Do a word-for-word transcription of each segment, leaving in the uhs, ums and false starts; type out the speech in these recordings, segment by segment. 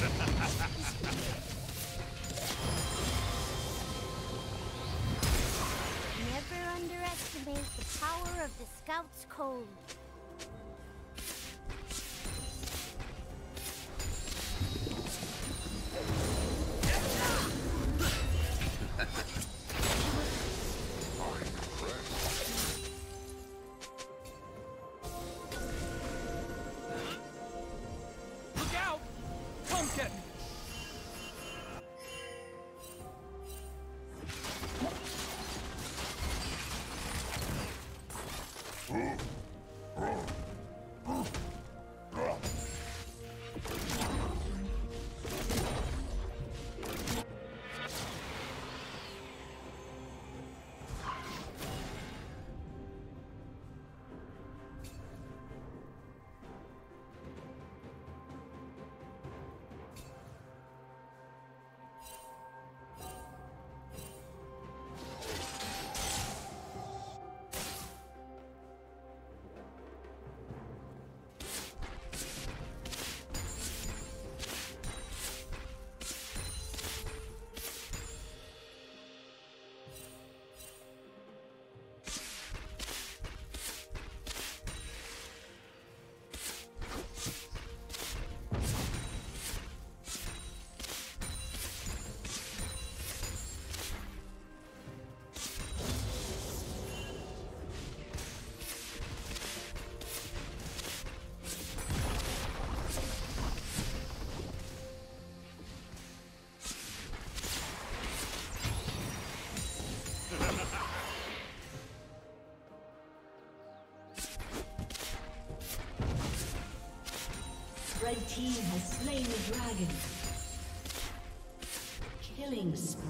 Never underestimate the power of the Scout's Code. Red team has slain the dragon. Killing spree.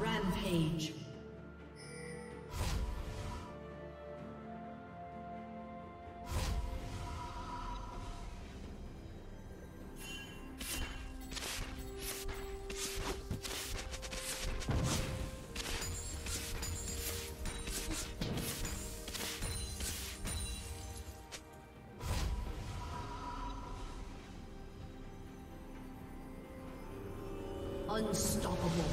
Rampage. Unstoppable.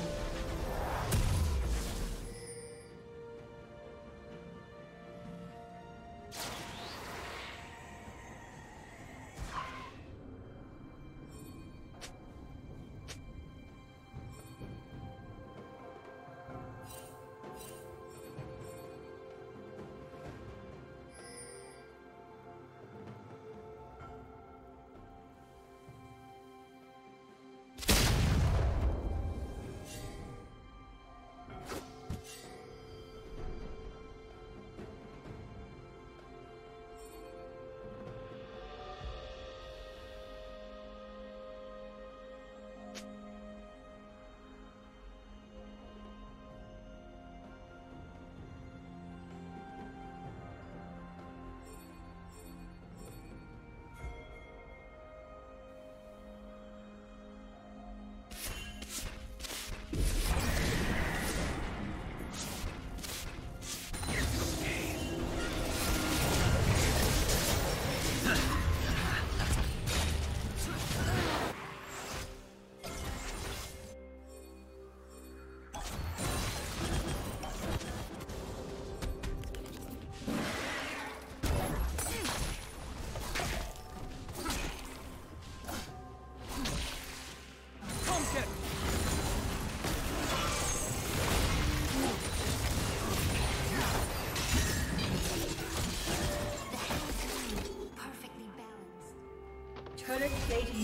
Dating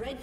Red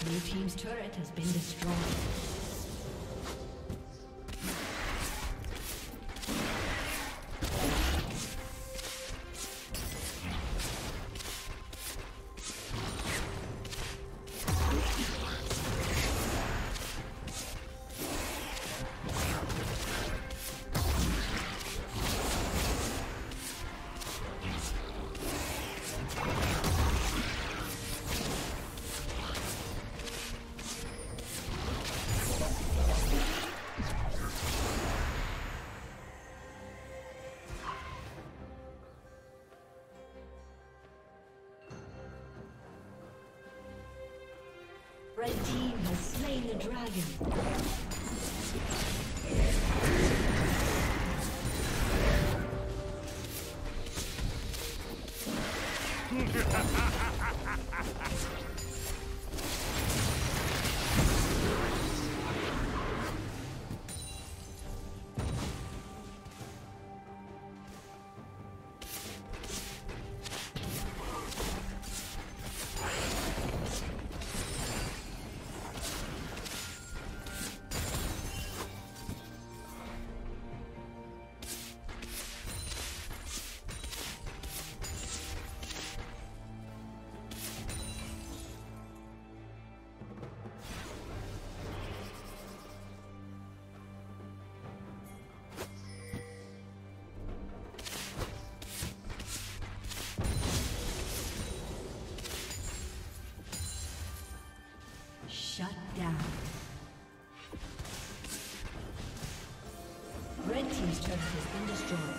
Blue team's turret has been destroyed. Red team has slain the dragon. Shut down. Red team's turret has been destroyed.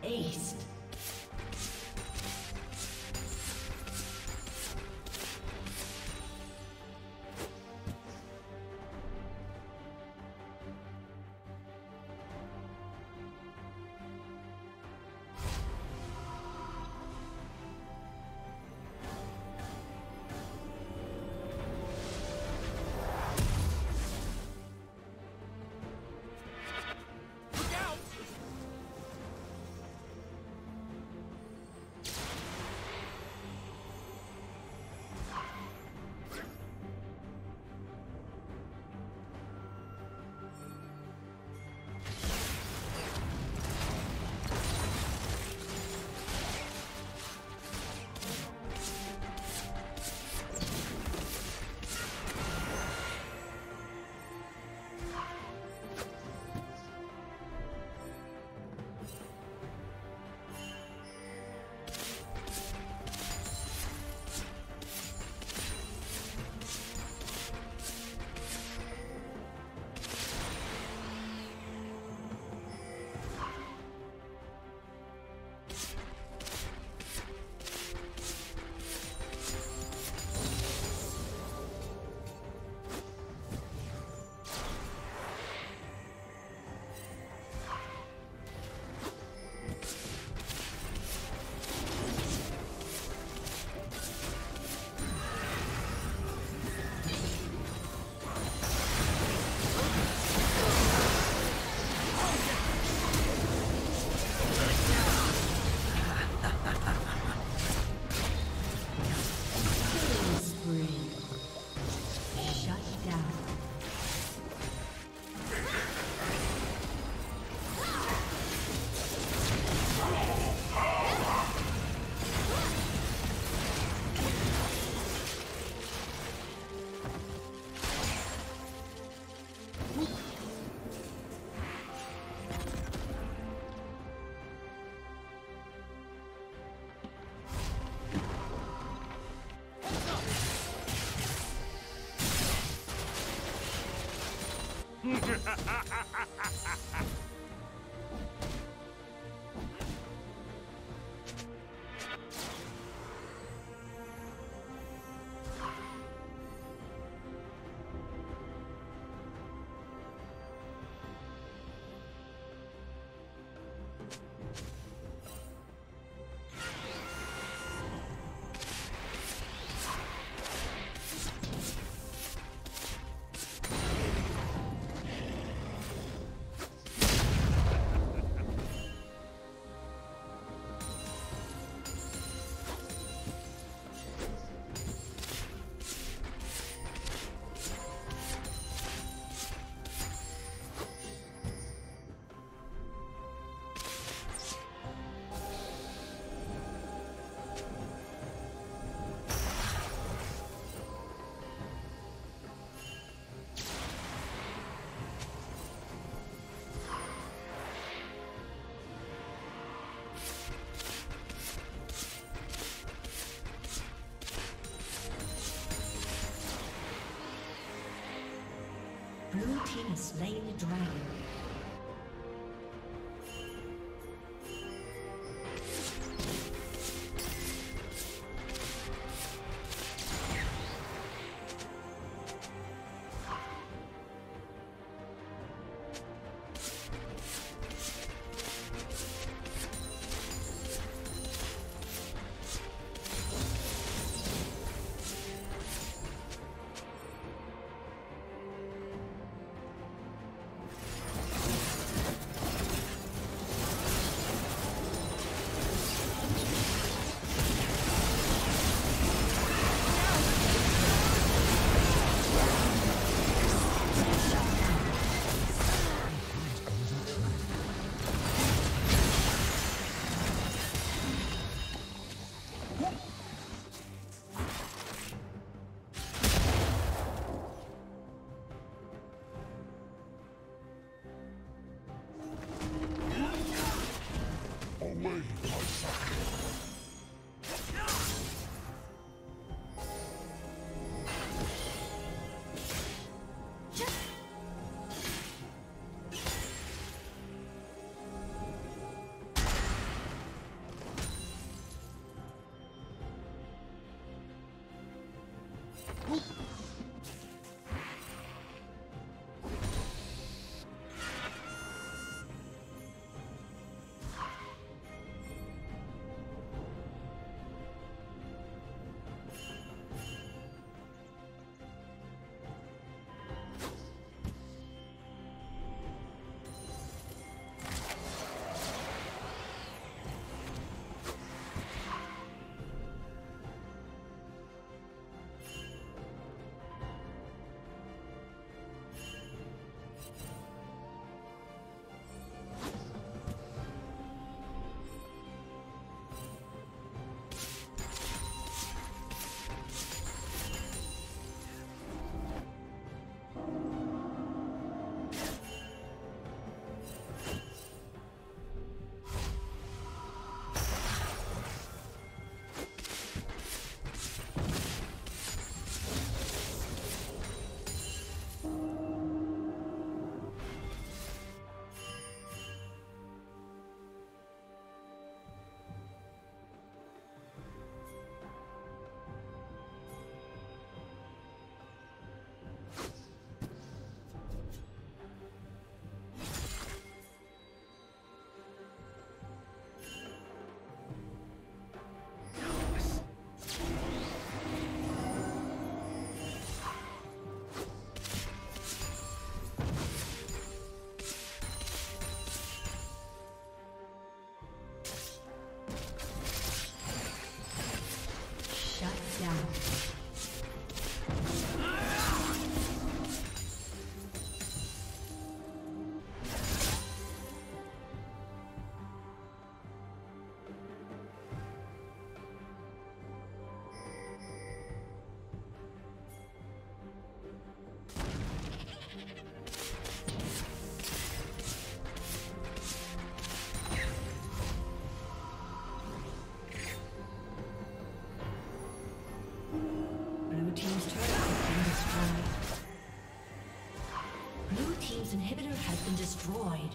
Ace. Blue team has slain the dragon. destroyed.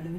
Blue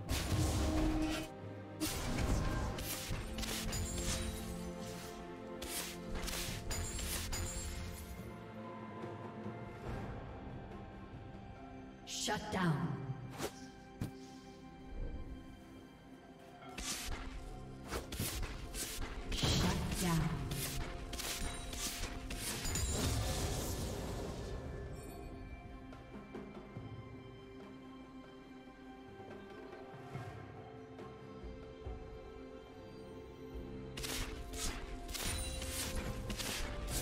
Shut down. Red team's turret has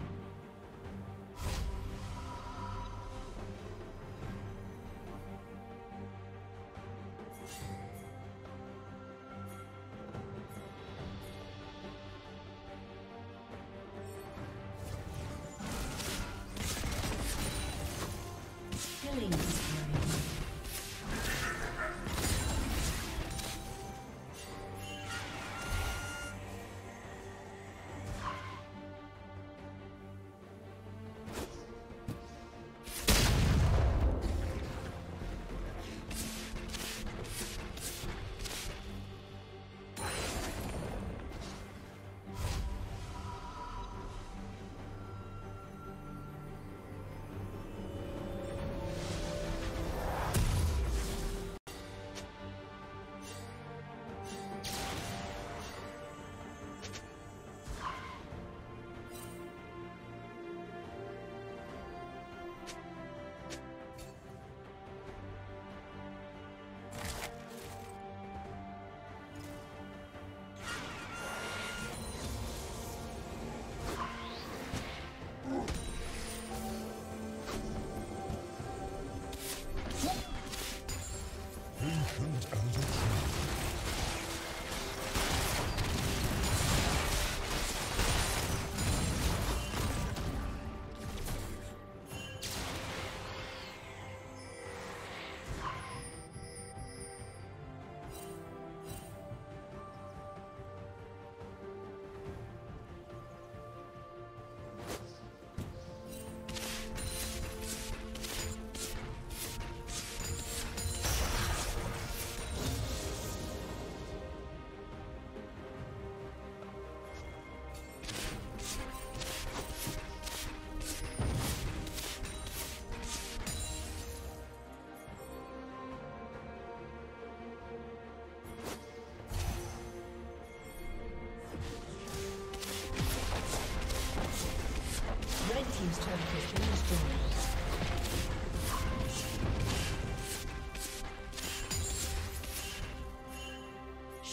Team's turret has been destroyed.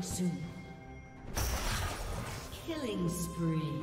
Soon. Killing spree.